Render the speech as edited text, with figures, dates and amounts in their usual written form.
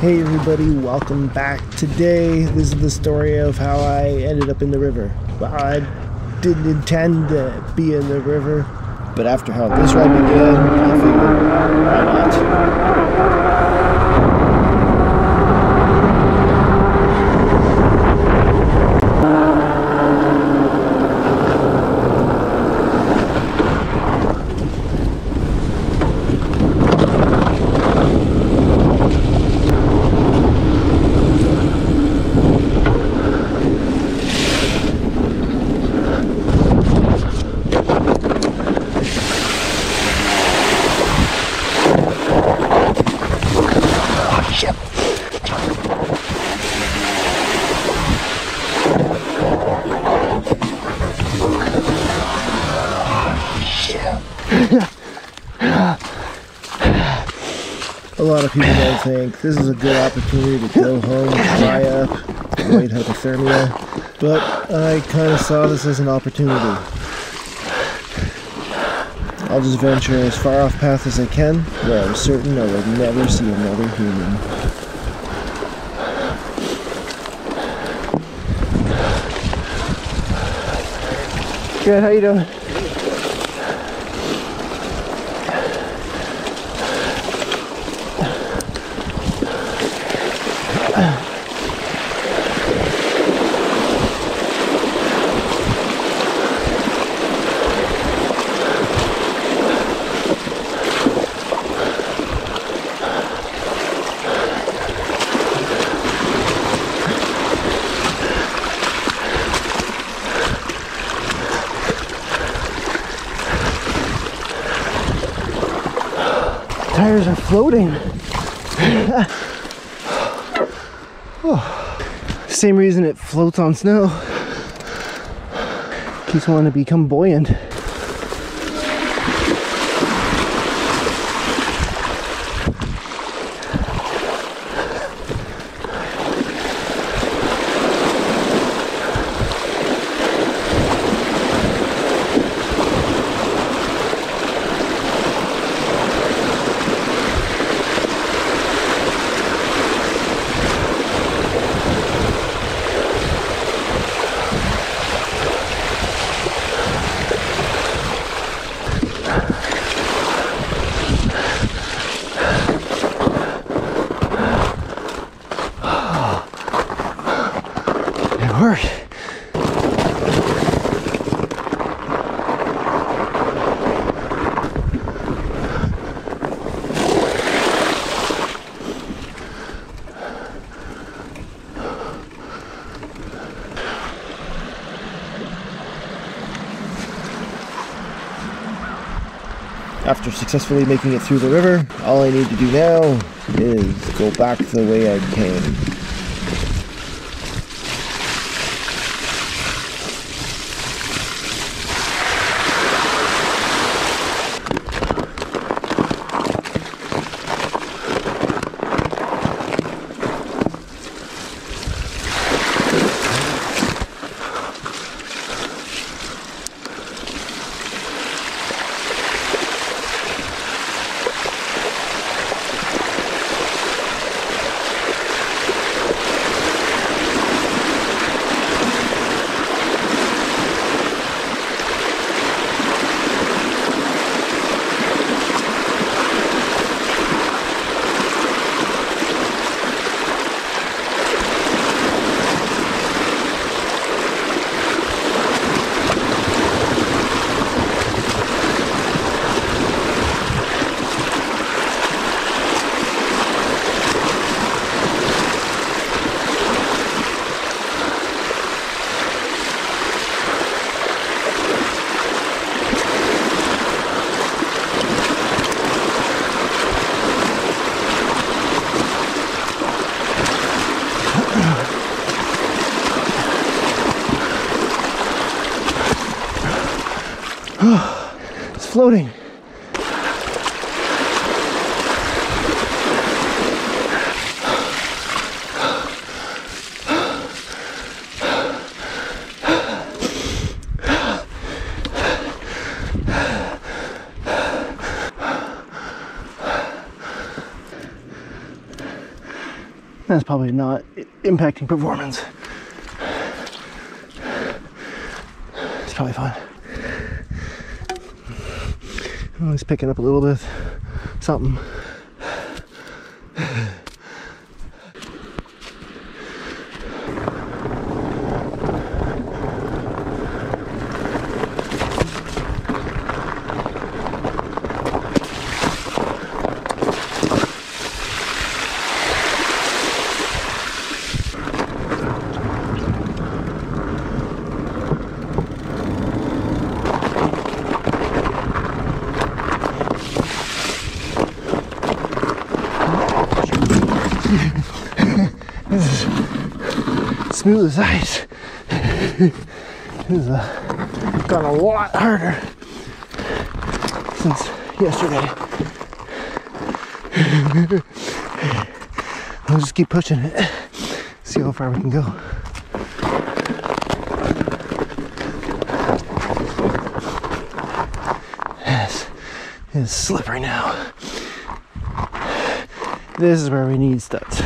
Hey everybody, welcome back. Today, this is the story of how I ended up in the river. Well, I didn't intend to be in the river, but after how this ride began, I figured, why not? A lot of people don't think this is a good opportunity to go home, dry up, avoid hypothermia, but I kind of saw this as an opportunity. I'll just venture as far off path as I can, where I'm certain I will never see another human. Good, how you doing? Tires are floating. Oh. Same reason it floats on snow. Keeps wanting to become buoyant. After successfully making it through the river, all I need to do now is go back the way I came. It's floating. that's probably not impacting performance. It's probably fine. I'm always picking up a little bit something. This is smooth as ice. This has got a lot harder since yesterday. I'll just keep pushing it, see how far we can go. Yes, it is slippery now. This is where we need studs.